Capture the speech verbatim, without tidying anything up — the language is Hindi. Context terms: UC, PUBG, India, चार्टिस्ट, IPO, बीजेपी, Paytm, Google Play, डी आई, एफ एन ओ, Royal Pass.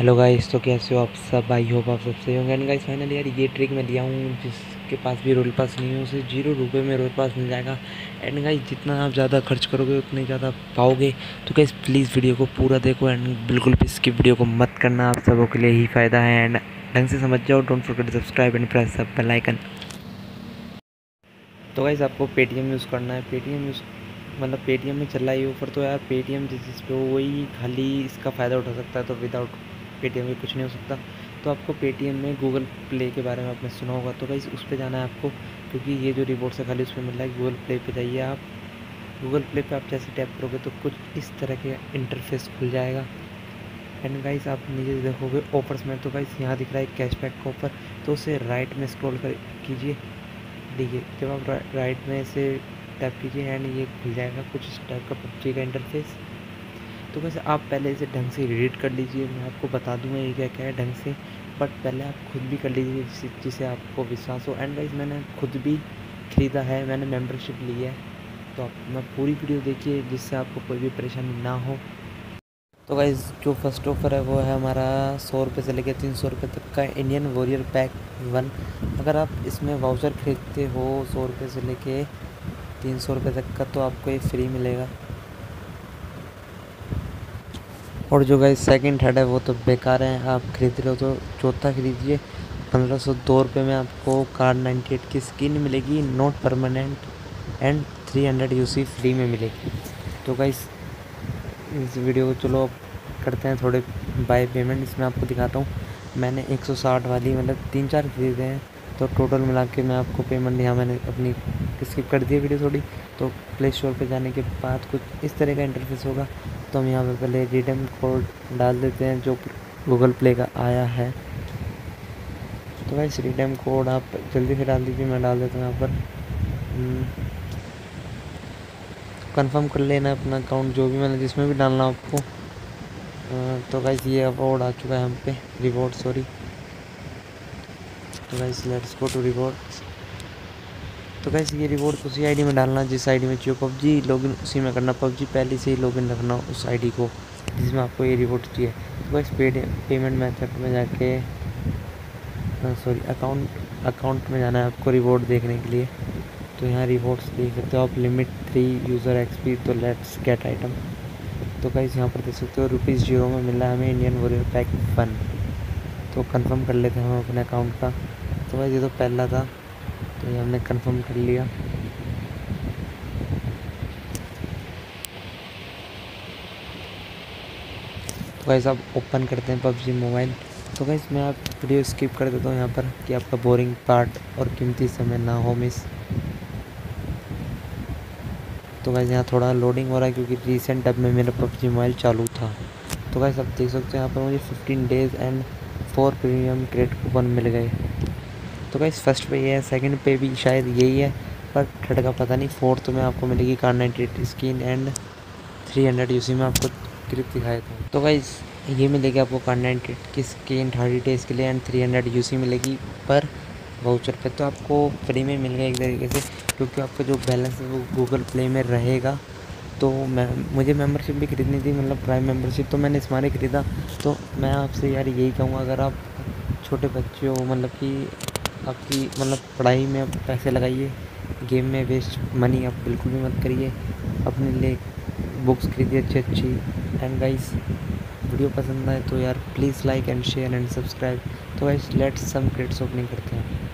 हेलो गाइस, तो कैसे हो आप सब? आई होप आप सबसे होंगे। एंड गाइस फाइनली यार ये ट्रिक मैं दिया हूँ, जिसके पास भी रोयल पास नहीं है उसे जीरो रुपये में रोयल पास मिल जाएगा। एंड गाइस जितना आप ज़्यादा खर्च करोगे उतने ज़्यादा पाओगे। तो गाइस प्लीज़ वीडियो को पूरा देखो एंड बिल्कुल भी स्किप वीडियो को मत करना, आप सबों के लिए ही फ़ायदा है। एंड ढंग से समझ जाओ। Don't forget to subscribe and press the bell icon. तो गाइस आपको पेटीएम यूज़ करना है। पेटीएम यूज़ मतलब पेटीएम में चल रहा है ये ऑफर, तो यार पेटीएम जिस जिस पे वही खाली इसका फ़ायदा उठा सकता है। तो विदाउट पेटीएम में कुछ नहीं हो सकता। तो आपको पेटीएम में गूगल प्ले के बारे में आपने सुना होगा, तो गाइस उस पे जाना है आपको, क्योंकि ये जो रिवॉर्ड्स है खाली उस पर मिल रहा है। गूगल प्ले पे जाइए आप। गूगल प्ले पे आप जैसे टैप करोगे तो कुछ इस तरह के इंटरफेस खुल जाएगा। एंड गाइस आप नीचे देखोगे ऑफर्स में, तो गाइस यहाँ दिख रहा है कैशबैक का ऑफर, तो उसे राइट में स्क्रॉल कर कीजिए। देखिए जब आप रा, राइट में से टैप कीजिए एंड ये खुल जाएगा कुछ इस टाइप का पबजी का इंटरफेस। तो वैसे आप पहले इसे ढंग से रीड कर लीजिए, मैं आपको बता दूंगा ये क्या क्या है ढंग से, बट पहले आप खुद भी कर लीजिए जिस, जिसे आपको विश्वास हो। एंड गाइस मैंने खुद भी ख़रीदा है, मैंने मेंबरशिप ली है। तो आप मैं पूरी वीडियो देखिए जिससे आपको कोई भी परेशानी ना हो। तो गाइस जो फर्स्ट ऑफर है वो है हमारा सौ रुपये से लेकर तीन सौ रुपये तक का इंडियन वॉरियर पैक वन। अगर आप इसमें वाउचर खरीदते हो सौ रुपये से लेके तीन सौ रुपये तक का, तो आपको ये फ्री मिलेगा। और जो गाइस सेकंड थर्ड है वो तो बेकार है, आप खरीद लो तो चौथा खरीदिए। पंद्रह सौ दो रुपये में आपको कार्ड नाइन्टी एट की स्किन मिलेगी, not permanent, and three hundred U C free में मिलेगी। तो गाइस इस वीडियो को चलो अब करते हैं थोड़े बाय पेमेंट। इसमें आपको दिखाता हूँ मैंने एक सौ साठ वाली मतलब तीन चार खरीदे हैं, तो टोटल मिला के मैं आपको पेमेंट यहाँ मैंने अपनी स्किप कर दी है वीडियो थोड़ी। तो प्ले स्टोर पर जाने के बाद कुछ इस तरह का इंटरफेस होगा, तो हम यहाँ पर पहले रिडीम कोड डाल देते हैं जो गूगल प्ले का आया है। तो भाई रिडीम कोड आप जल्दी से डाल दीजिए, मैं डाल देता हूँ यहाँ पर। कंफर्म कर लेना अपना अकाउंट जो भी मैंने जिसमें भी डालना आपको। तो गाइस ये अवॉर्ड आ चुका है हम पे, रिवॉर्ड सॉरी। तो guys let's go to rewards. तो गाइस ये रिवॉर्ड उसी आईडी में डालना जिस आईडी में चाहिए पबजी, लॉगिन उसी में करना। पबजी पहले से ही लॉगिन रखना उस आईडी को जिसमें आपको ये रिवॉर्ड चाहिए। तो गाइस पेमेंट मैथड में जाके सॉरी अकाउंट अकाउंट में जाना है आपको रिवॉर्ड देखने के लिए। तो यहाँ रिवॉर्ड्स देख सकते हो आप, लिमिट थ्री यूज़र एक्सपी। तो लेट्स गेट आइटम। तो गाइस यहाँ पर देख सकते हो रुपीज़ जीरो में मिला है हमें इंडियन वॉरियर पैक वन। तो कंफर्म कर लेते हैं हम अपने अकाउंट का। तो भाई ये तो पहला था, तो ये हमने कंफर्म कर लिया। तो गाइस आप ओपन करते हैं पबजी मोबाइल। तो गाइस मैं आप वीडियो स्किप कर देता हूँ यहाँ पर कि आपका बोरिंग पार्ट और कीमती समय ना हो मिस। तो गाइस यहाँ थोड़ा लोडिंग हो रहा है क्योंकि रिसेंट टब में मेरा पबजी मोबाइल चालू था। तो गाइस आप देख सकते हो यहाँ पर मुझे fifteen days and four premium credit coupon मिल गए। तो गाइस फर्स्ट पे ये है, सेकंड पे भी शायद यही है, पर थर्ड का पता नहीं। फोर्थ में आपको मिलेगी card ninety eight skin and three hundred U C में आपको क्लिप दिखाया था। तो गाइस ये मिलेगी आपको कार्ड नाइन्टी एट की स्किन थर्टी डेज़ के लिए and three hundred U C मिलेगी पर वाउचर पे। तो आपको फ्री में मिल गया एक तरीके से, क्योंकि आपका जो बैलेंस है वो गूगल प्ले में रहेगा। तो मैं मुझे मेंबरशिप भी खरीदनी थी, मतलब प्राइम मेंबरशिप, तो मैंने इस मारे ख़रीदा। तो मैं आपसे यार यही कहूँगा, अगर आप छोटे बच्चे हो मतलब कि आपकी मतलब पढ़ाई में पैसे लगाइए, गेम में वेस्ट मनी आप बिल्कुल भी मत करिए। अपने लिए बुक्स खरीदिए अच्छी अच्छी एंड गाइस वीडियो पसंद आए तो यार please like and share and subscribe. तो guys let's some credits opening करते हैं।